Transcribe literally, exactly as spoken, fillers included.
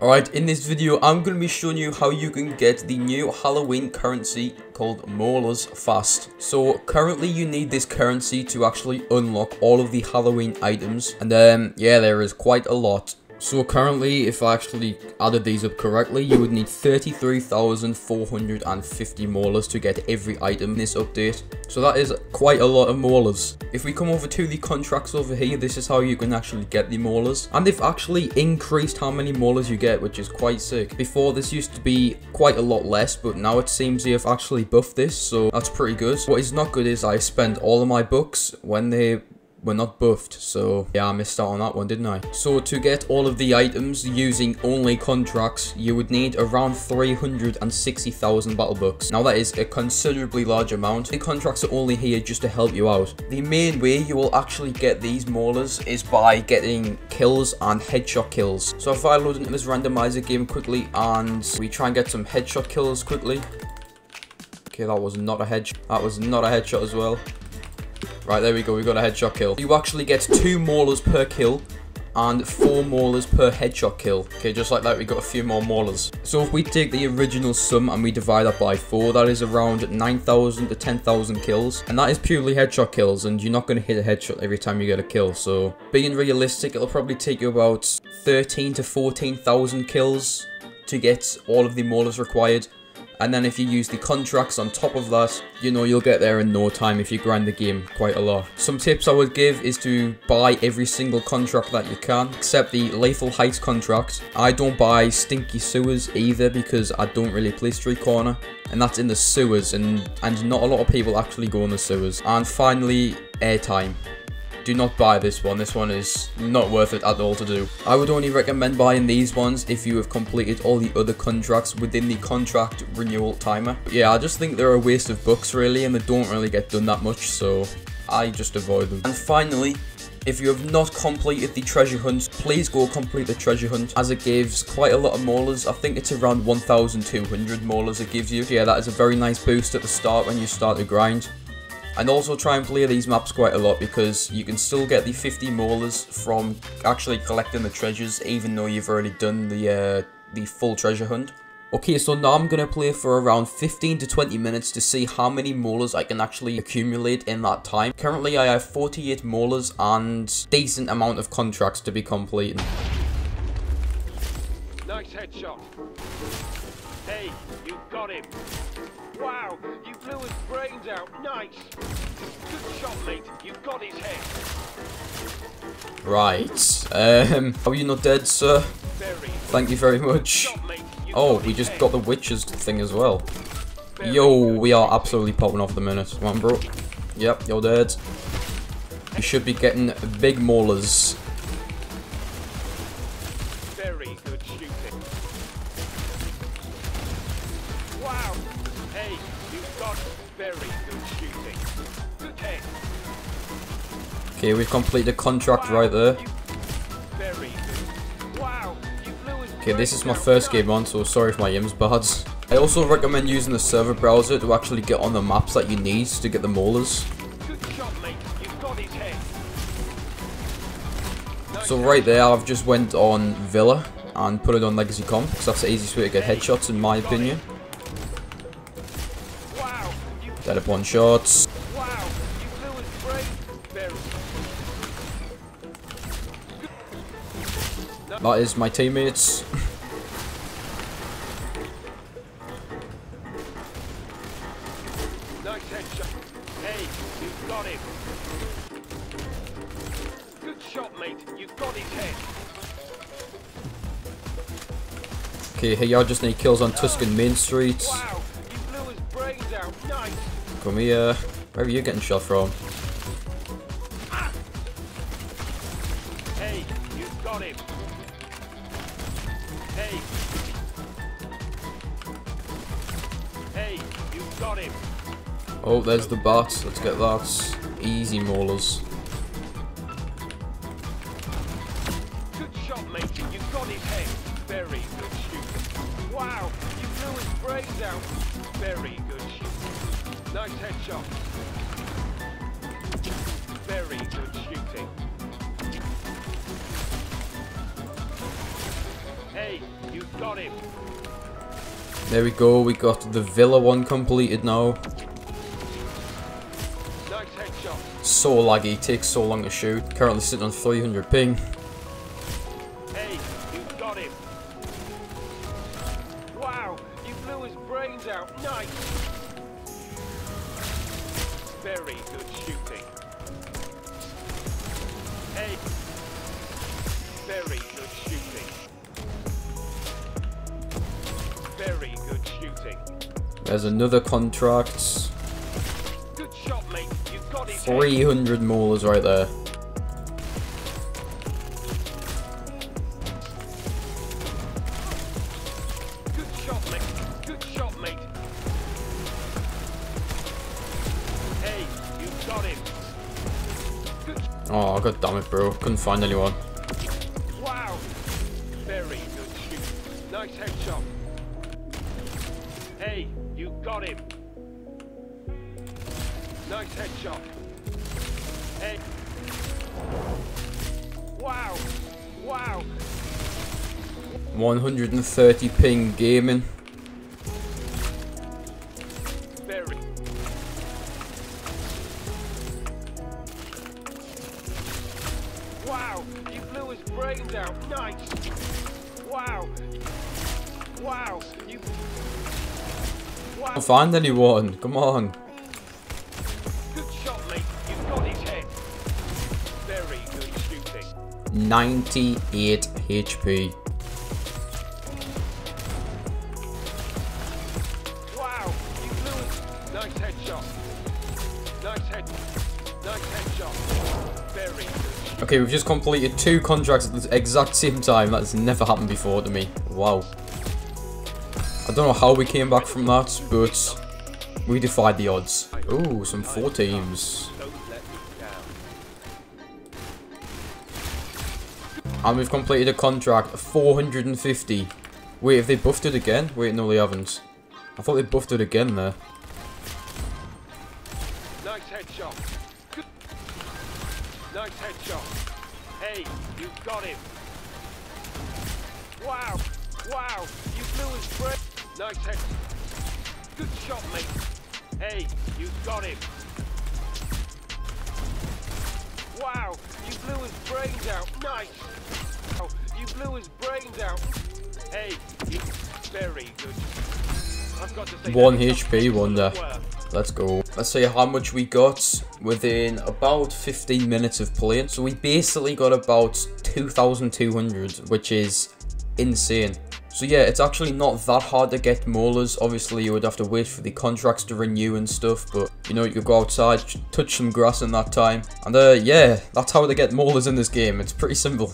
Alright, in this video, I'm going to be showing you how you can get the new Halloween currency called Molars fast. So currently you need this currency to actually unlock all of the Halloween items. And um, yeah, there is quite a lot. So currently, if I actually added these up correctly, you would need thirty-three thousand four hundred fifty molars to get every item in this update. So that is quite a lot of molars. If we come over to the contracts over here, this is how you can actually get the molars. And they've actually increased how many molars you get, which is quite sick. Before, this used to be quite a lot less, but now it seems they have actually buffed this, so that's pretty good. What is not good is I spend all of my bucks when they were not buffed, so yeah, I missed out on that one, didn't I? So to get all of the items using only contracts, you would need around three hundred sixty thousand battle bucks. Now that is a considerably large amount. The contracts are only here just to help you out. The main way you will actually get these molars is by getting kills and headshot kills. So if I load into this randomizer game quickly and we try and get some headshot kills quickly. Okay, that was not a headshot. That was not a headshot as well. Right, there we go, we got a headshot kill. You actually get two molars per kill and four molars per headshot kill. Okay, just like that, we got a few more molars. So if we take the original sum and we divide that by four, that is around nine thousand to ten thousand kills. And that is purely headshot kills, and you're not going to hit a headshot every time you get a kill. So being realistic, it'll probably take you about thirteen to fourteen thousand kills to get all of the molars required. And then if you use the contracts on top of that, you know, you'll get there in no time if you grind the game quite a lot. Some tips I would give is to buy every single contract that you can, except the Lethal Heights contract. I don't buy Stinky Sewers either because I don't really play Street Corner. And that's in the sewers, and, and not a lot of people actually go in the sewers. And finally, airtime. Do not buy this one. This one is not worth it at all to do. I would only recommend buying these ones if you have completed all the other contracts within the contract renewal timer. But yeah, I just think they're a waste of bucks really, and they don't really get done that much, so I just avoid them. And finally, if you have not completed the treasure hunt, please go complete the treasure hunt, as it gives quite a lot of molars. I think it's around one thousand two hundred molars it gives you. Yeah, that is a very nice boost at the start when you start the grind. And also try and play these maps quite a lot, because you can still get the fifty molars from actually collecting the treasures even though you've already done the, uh, the full treasure hunt. Okay, so now I'm going to play for around fifteen to twenty minutes to see how many molars I can actually accumulate in that time. Currently I have forty-eight molars and decent amount of contracts to be completing. Nice headshot. Hey, you got him. Wow, you blew his brains out. Nice. Good shot, mate. You got his head. Right. Um, are you not dead, sir? Thank you very much. Oh, we just got the witches thing as well. Yo, we are absolutely popping off the minute. Come on, bro. Yep, you're dead. You should be getting big molars. Very good shooting. Wow. Hey, you've got very good shooting. Good head. Okay, we've completed a contract wow. right there. Very good. Wow. You blew his okay, this is my first game on, so sorry if my aim's bad. I also recommend using the server browser to actually get on the maps that you need to get the molars. Good shot, mate. You've got his head. No, so right there, I've just went on Villa and put it on Legacy Comp, because that's the easiest way to get headshots in my opinion. Dead upon shots. Wow, you blew his brains. That is my teammates. Nice headshot. Hey, you've got him. Good shot, mate. You've got his head. Okay, here y'all just need kills on Tuscan Main Street. Wow. Come here. Where are you getting shot from? Hey, you've got him. Hey. Hey, you've got him. Oh, there's the bats. Let's get that. Easy molars. Good shot, mate. You've got his head. Very good shoot. Wow, you blew his brains out. Very good shoot. Nice headshot. Very good shooting. Hey, me. You've got him. There we go. We got the Villa one completed now. Nice headshot. So laggy. Takes so long to shoot. Currently sitting on three hundred ping. Hey, you've got him. Wow, you blew his brains out. Nice. Very good shooting. Hey. Very good shooting. Very good shooting. There's another contract. Good shot, mate. You got it. three hundred molars right there. Good shot, mate. Good shot, mate. Hey, you got him. Good. Oh, god damn it, bro. Couldn't find anyone. Nice headshot. Hey, you got him. Nice headshot. Hey. Wow. Wow. one hundred thirty ping gaming. Very. Wow. You blew his brains out. Nice. Wow. Wow. You... wow. I can't find anyone. Come on. Good shot, mate. You've got his head. Very good shooting. ninety-eight H P. Wow. You blew it. Nice headshot. Nice head. Nice headshot. Very good. Okay, we've just completed two contracts at the exact same time. That's never happened before to me. Wow. I don't know how we came back from that, but we defied the odds. Ooh, some four teams. And we've completed a contract of four hundred fifty. Wait, have they buffed it again? Wait, no, they haven't. I thought they buffed it again there. Nice headshot. Nice headshot. Hey, you've got him. Wow. Wow. You blew his breath. Nice head. Good shot, mate. Hey, you've got him. Wow. You blew his brains out. Nice. Wow. You blew his brains out. Hey, you. Very good. I've got to say one H P wonder. Let's go. Let's see how much we got within about fifteen minutes of playing. So we basically got about two thousand two hundred, which is insane. So yeah, it's actually not that hard to get molars. Obviously, you would have to wait for the contracts to renew and stuff. But, you know, you could go outside, touch some grass in that time. And uh, yeah, that's how to get molars in this game. It's pretty simple.